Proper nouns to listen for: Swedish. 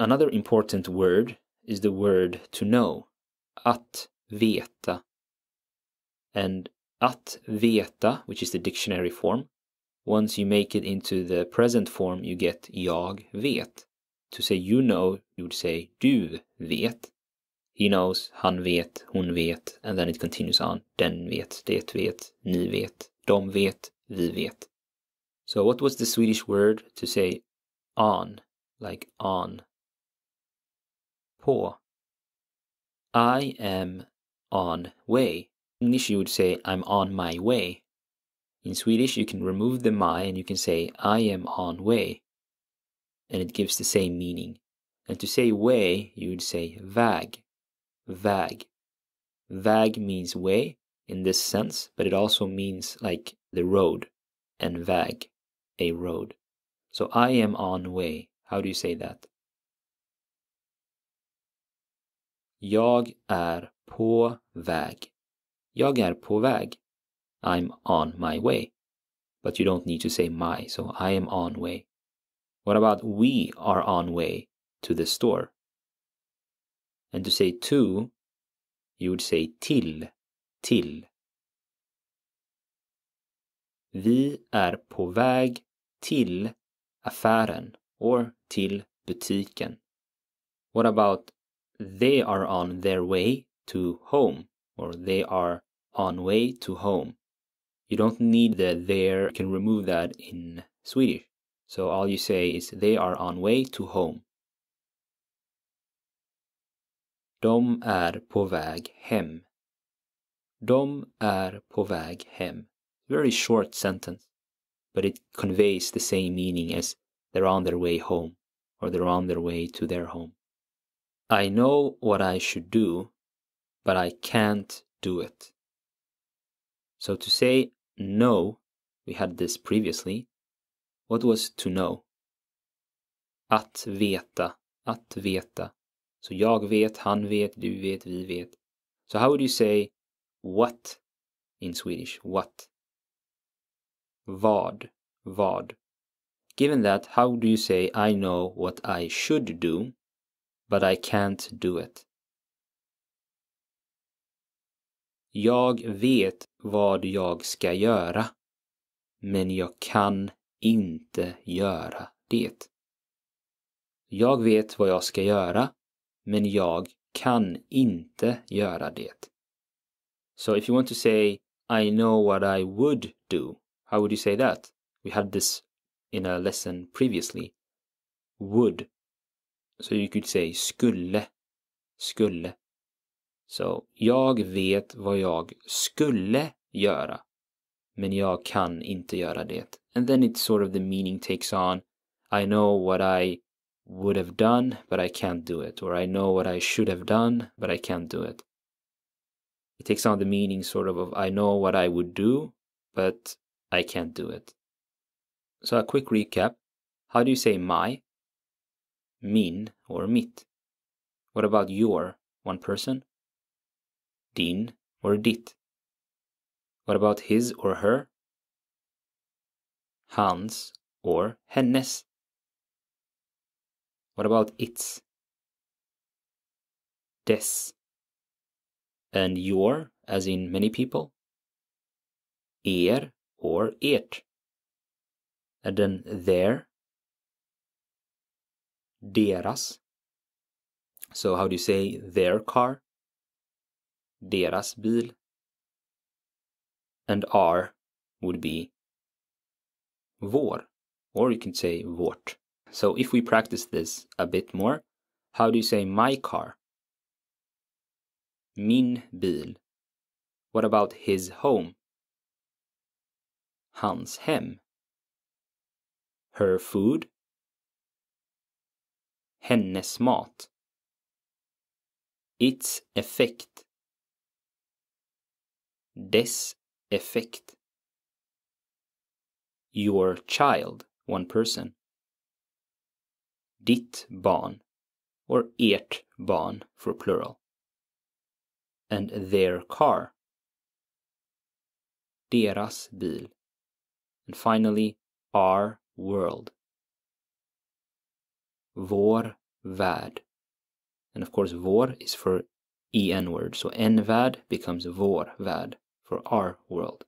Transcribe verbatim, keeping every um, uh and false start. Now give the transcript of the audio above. Another important word is the word to know, att veta. And att veta, which is the dictionary form, once you make it into the present form, you get jag vet. To say you know, you would say du vet. He knows, han vet, hon vet, and then it continues on. Den vet, det vet, ni vet, de vet, vi vet. So what was the Swedish word to say on, like on? På. I am on way. In English you would say I'm on my way. In Swedish you can remove the my and you can say I am on way. And it gives the same meaning. And to say way you would say väg. Väg. Väg means way in this sense, but it also means like the road, and väg, a road. So I am on way. How do you say that? Jag är på väg. Jag är på väg. I'm on my way. But you don't need to say my, so I am on way. What about we are on way to the store? And to say to, you would say till, till. Vi är på väg till affären, or till butiken. What about they are on their way to home, or they are on way to home? You don't need the there, you can remove that in Swedish. So all you say is they are on way to home. De är på väg hem. De är på väg hem. Very short sentence, but it conveys the same meaning as they're on their way home, or they're on their way to their home. I know what I should do, but I can't do it. So to say no, we had this previously. What was to know? Att veta, att veta. So jag vet, han vet, du vet, vi vet. So how would you say what in Swedish? What? Vad, vad. Given that, how do you say I know what I should do, but I can't do it? Jag vet vad jag ska göra, men jag kan inte göra det. Jag vet vad jag ska göra, men jag kan inte göra det. So if you want to say I know what I would do, how would you say that? We had this in a lesson previously. Would. So you could say skulle, skulle. So, jag vet vad jag skulle göra, men jag kan inte göra det. And then it's sort of the meaning takes on, I know what I would have done, but I can't do it. Or I know what I should have done, but I can't do it. It takes on the meaning sort of of I know what I would do, but I can't do it. So a quick recap. How do you say my? Min or mitt. What about your, one person? Din or ditt. What about his or her? Hans or hennes. What about its? Des. And your, as in many people? Er or ert. And then their? Deras. So how do you say their car? Deras bil. And our would be vår, or you can say vårt. So if we practice this a bit more, how do you say my car? Min bil. What about his home? Hans hem. Her food? Hennes mat. Its effekt. Dess effekt. Your child, one person. Ditt barn, or ert barn for plural. And their car. Deras bil. And finally, our world. Vår värd. And of course vår is for en word, so en värld becomes vår värld for our world.